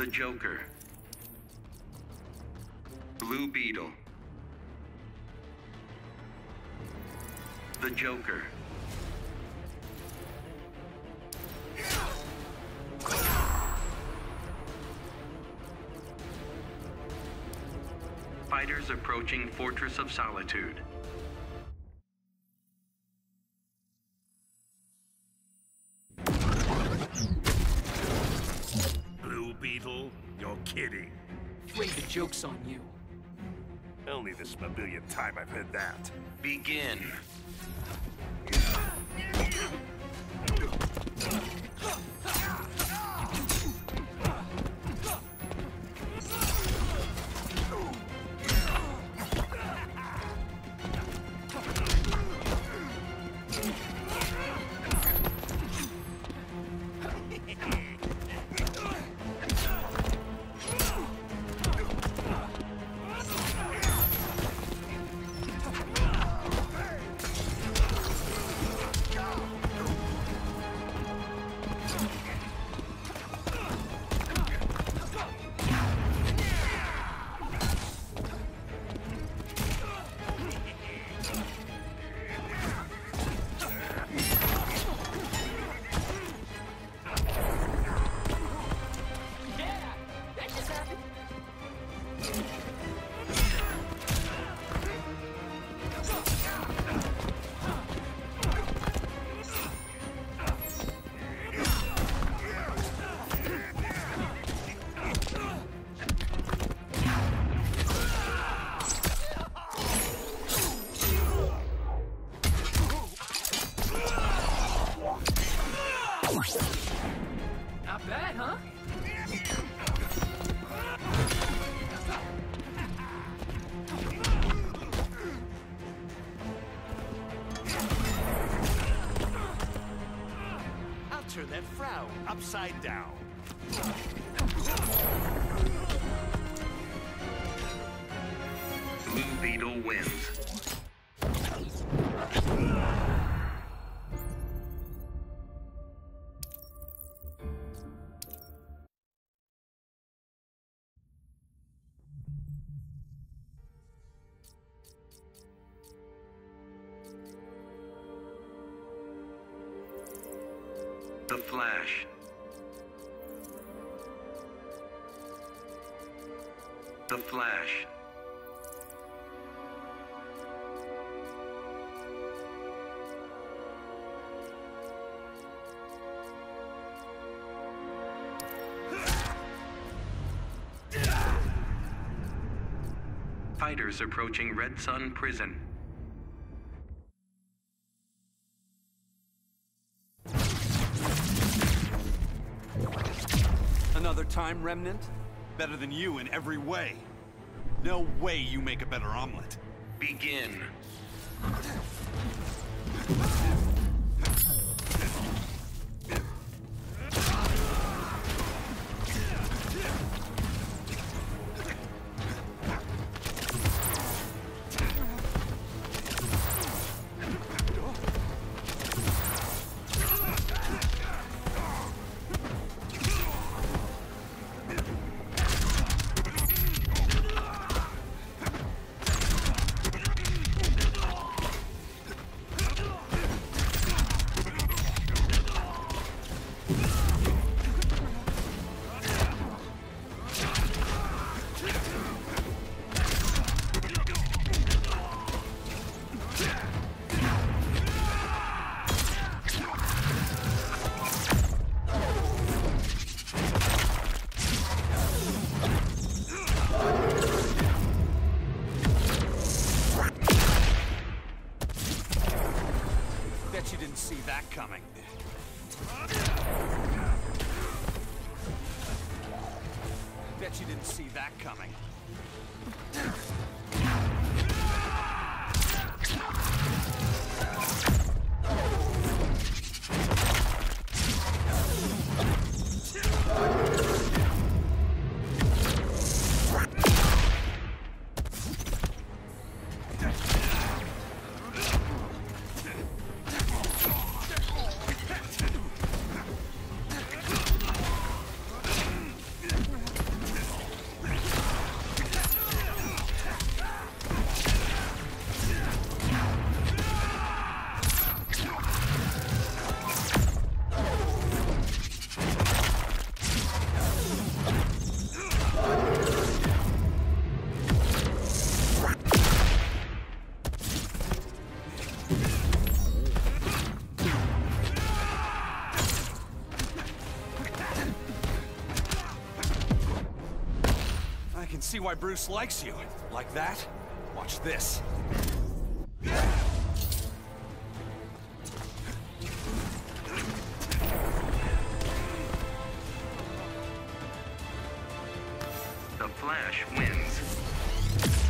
The Joker, Blue Beetle, The Joker, fighters approaching Fortress of Solitude. You're kidding. Wait, the joke's on you. Only this millionth time I've heard that. Begin. Not bad, huh? I'll turn that frown upside down. Blue Beetle wins. The Flash, The Flash, fighters approaching Red Sun Prison. Another time, Remnant? Better than you in every way. No way you make a better omelet. Begin. Bet you didn't see that coming. Bet you didn't see that coming. can see why Bruce likes you. Like that? Watch this. The Flash wins.